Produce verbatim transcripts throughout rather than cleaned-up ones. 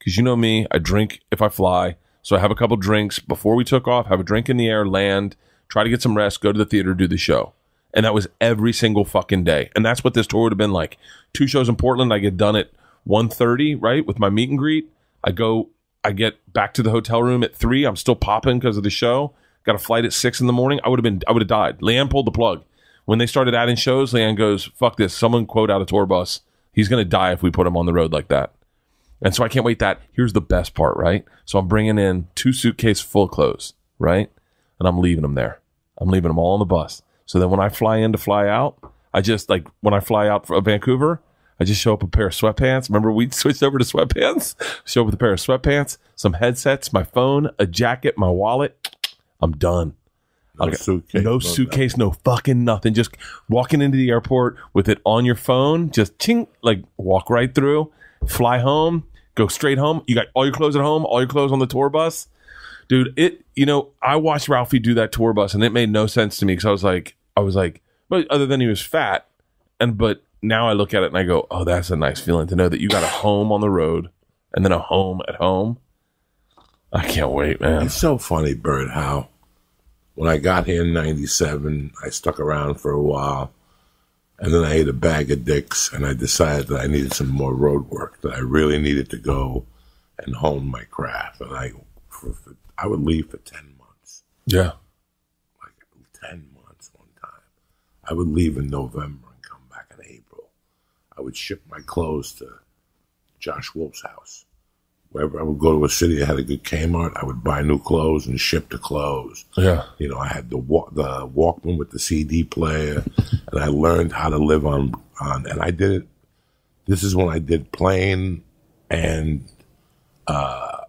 because you know me, I drink if I fly. So I have a couple drinks before we took off, have a drink in the air, land, try to get some rest, go to the theater, do the show. And that was every single fucking day. And that's what this tour would have been like. Two shows in Portland. I get done at one thirty, right, with my meet and greet. I go, I get back to the hotel room at three. I'm still popping because of the show. Got a flight at six in the morning. I would have been, I would have died. Leanne pulled the plug. When they started adding shows, Leanne goes, fuck this. Someone quote out a tour bus. He's going to die if we put him on the road like that. And so I can't wait that. Here's the best part, right? So I'm bringing in two suitcases full of clothes, right? And I'm leaving them there. I'm leaving them all on the bus. So then when I fly in to fly out, I just like when I fly out from Vancouver, I just show up with a pair of sweatpants. Remember, we switched over to sweatpants. Show up with a pair of sweatpants, some headsets, my phone, a jacket, my wallet. I'm done. No okay. suitcase. No suitcase, no fucking nothing. Just walking into the airport with it on your phone. Just ching, like walk right through, fly home, go straight home. You got all your clothes at home, all your clothes on the tour bus. Dude, it, you know, I watched Ralphie do that tour bus and it made no sense to me because I was like, I was like, but other than he was fat, and but now I look at it and I go, oh, that's a nice feeling to know that you got a home on the road and then a home at home. I can't wait, man. It's so funny, Bert, how when I got here in ninety-seven, I stuck around for a while, and then I ate a bag of dicks, and I decided that I needed some more road work, that I really needed to go and hone my craft. And I, for, for, I would leave for ten months. Yeah. Like ten months one time. I would leave in November and come back in April. I would ship my clothes to Josh Wolf's house. Wherever I would go to a city that had a good Kmart, I would buy new clothes and ship the clothes. Yeah. You know, I had the walk, the Walkman with the C D player, and I learned how to live on, on, and I did it. This is when I did plane and, uh,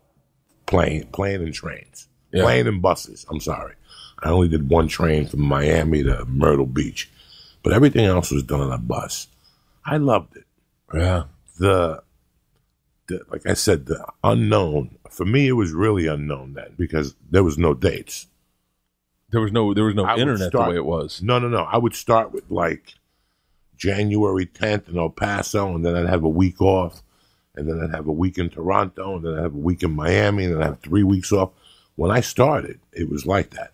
plane, plane and trains. Yeah. Plane and buses, I'm sorry. I only did one train from Miami to Myrtle Beach, but everything else was done on a bus. I loved it. Yeah. The... Like I said, the unknown. For me, it was really unknown then because there was no dates. There was no there was no I internet start, the way it was. No, no, no. I would start with like January tenth in El Paso, and then I'd have a week off, and then I'd have a week in Toronto, and then I'd have a week in Miami, and then I'd have three weeks off. When I started, it was like that.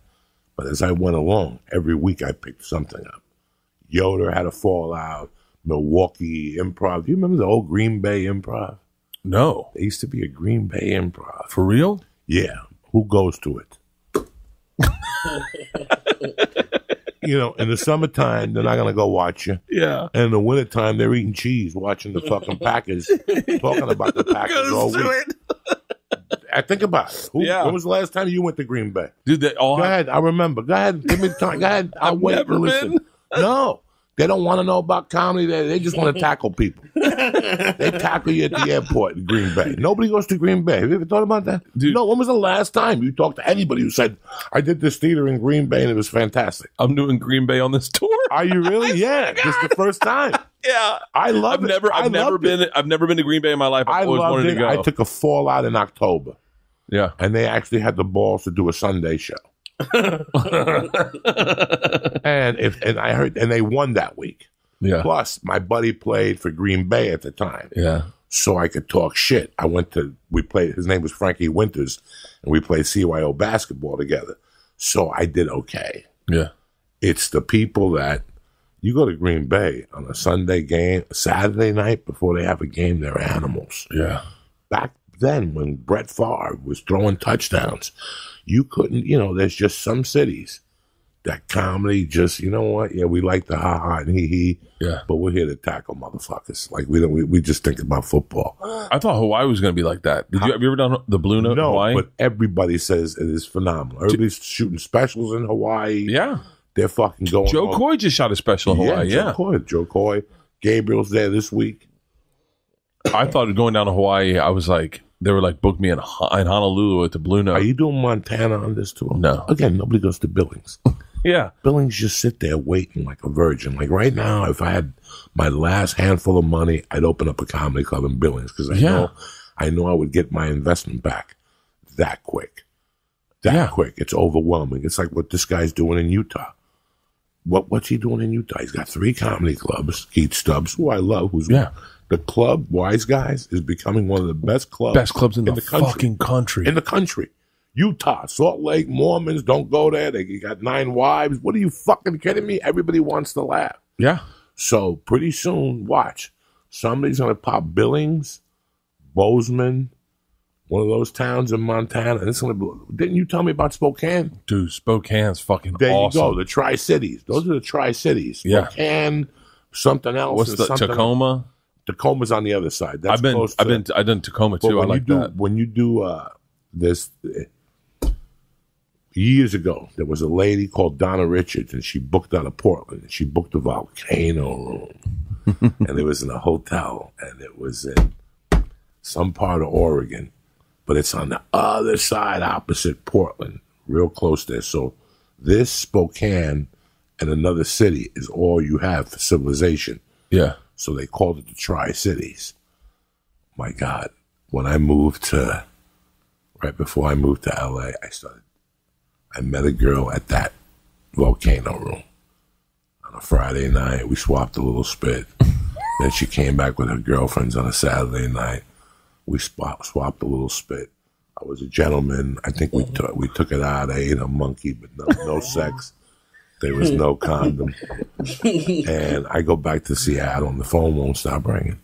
But as I went along, every week I picked something up. Yoder had a fallout. Milwaukee improv. Do you remember the old Green Bay improv? No. There used to be a Green Bay improv. For real? Yeah. Who goes to it? You know, in the summertime, they're not going to go watch you. Yeah. And in the wintertime, they're eating cheese, watching the fucking Packers, talking about the Packers all week. I think about it. Who, yeah. When was the last time you went to Green Bay? Dude, they all go have... ahead. I remember. Go ahead. Give me time. Go ahead. I'll I've wait never and listen. Been. No. They don't want to know about comedy. They, they just want to tackle people. They tackle you at the airport in Green Bay. Nobody goes to Green Bay. Have you ever thought about that? Dude. No, when was the last time you talked to anybody who said, I did this theater in Green Bay and it was fantastic. I'm doing Green Bay on this tour. Are you really? Yeah. This is the first time. Yeah. I love I've it. Never, I've, I never been, it. I've never been to Green Bay in my life. I've I always loved wanted it. to go. I took a fallout in October. Yeah. And they actually had the balls to do a Sunday show. and if and I heard and they won that week. Yeah. Plus, my buddy played for Green Bay at the time. Yeah. So I could talk shit. I went to we played. His name was Frankie Winters, and we played C Y O basketball together. So I did okay. Yeah. It's the people that you go to Green Bay on a Sunday game, Saturday night before they have a game. They're animals. Yeah. Back then, when Brett Favre was throwing touchdowns. You couldn't, you know, there's just some cities that comedy just, you know what? Yeah, we like the ha-ha and hee-hee, yeah. But we're here to tackle motherfuckers. Like, we don't, we, we just think about football. I thought Hawaii was going to be like that. Did you, have you ever done the Blue Note in Hawaii? No, but everybody says it is phenomenal. Everybody's shooting specials in Hawaii. Yeah. They're fucking going Jo Koy just shot a special in Hawaii, yeah. Jo Koy, Jo Koy. Gabriel's there this week. I thought going down to Hawaii, I was like... They were like, book me in, in Honolulu at the Blue Note. Are you doing Montana on this tour? No. Again, nobody goes to Billings. Yeah. Billings just sit there waiting like a virgin. Like right now, if I had my last handful of money, I'd open up a comedy club in Billings because I, yeah. know, I know I would get my investment back that quick. That yeah. quick. It's overwhelming. It's like what this guy's doing in Utah. What What's he doing in Utah? He's got three comedy clubs. Keith Stubbs, who I love, who's yeah. The club, Wise Guys, is becoming one of the best clubs. Best clubs in, in the, the country. fucking country. In the country. Utah, Salt Lake, Mormons, don't go there. They got nine wives. What are you fucking kidding me? Everybody wants to laugh. Yeah. So pretty soon, watch. Somebody's going to pop Billings, Bozeman, one of those towns in Montana. It's gonna be, didn't you tell me about Spokane? Dude, Spokane's fucking there awesome. There you go, the Tri Cities. Those are the Tri Cities. Yeah. Spokane, something else. What's the something Tacoma? Else. Tacoma's on the other side. That's I've been, close to, I've been, I've done Tacoma too. I like do, that. When you do uh, this, uh, years ago, there was a lady called Donna Richards, and she booked out of Portland. And she booked a volcano room, and it was in a hotel, and it was in some part of Oregon. But it's on the other side, opposite Portland, real close there. So this Spokane and another city is all you have for civilization. Yeah. So they called it the Tri Cities. My God, when I moved to, right before I moved to L A, I started, I met a girl at that volcano room on a Friday night. We swapped a little spit. Then she came back with her girlfriends on a Saturday night. We swap, swapped a little spit. I was a gentleman. I think we took we took it out. I ate a monkey, but no, no sex. There was no condom. And I go back to Seattle, and the phone won't stop ringing.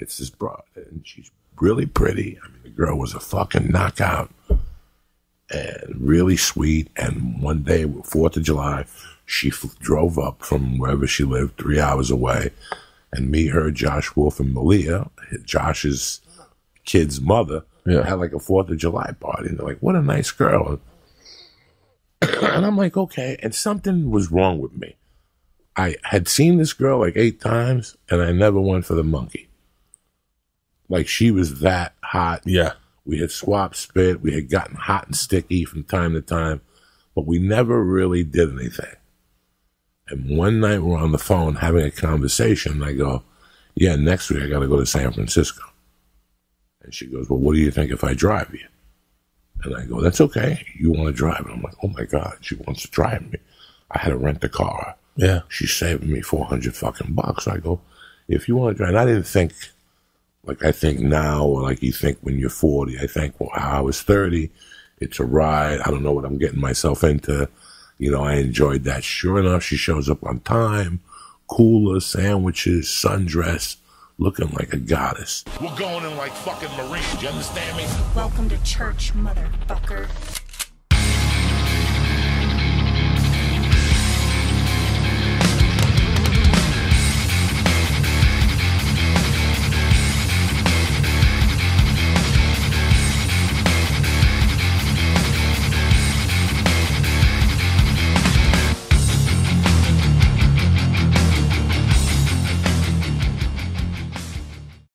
It's this broad, and she's really pretty. I mean, the girl was a fucking knockout, and really sweet. And one day, Fourth of July, she f drove up from wherever she lived, three hours away, and me, her, Josh Wolf, and Malia. Josh's kid's mother, yeah, had like a Fourth of July party, and they're like, "What a nice girl!" And I'm like, "Okay." And something was wrong with me. I had seen this girl like eight times, and I never went for the monkey. Like, she was that hot. Yeah, we had swapped spit, we had gotten hot and sticky from time to time, but we never really did anything. And one night we're on the phone having a conversation, and I go, "Yeah, next week I got to go to San Francisco." And she goes, "Well, what do you think if I drive you?" And I go, "That's okay. You want to drive?" And I'm like, oh, my God, she wants to drive me. I had to rent the car. Yeah. She saved me four hundred fucking bucks. I go, if you want to drive. And I didn't think like I think now, or like you think when you're forty. I think, well, I was thirty. It's a ride. I don't know what I'm getting myself into. You know, I enjoyed that. Sure enough, she shows up on time. Cooler, sandwiches, sundress. Looking like a goddess. We're going in like fucking Marines, you understand me? Welcome to church, motherfucker.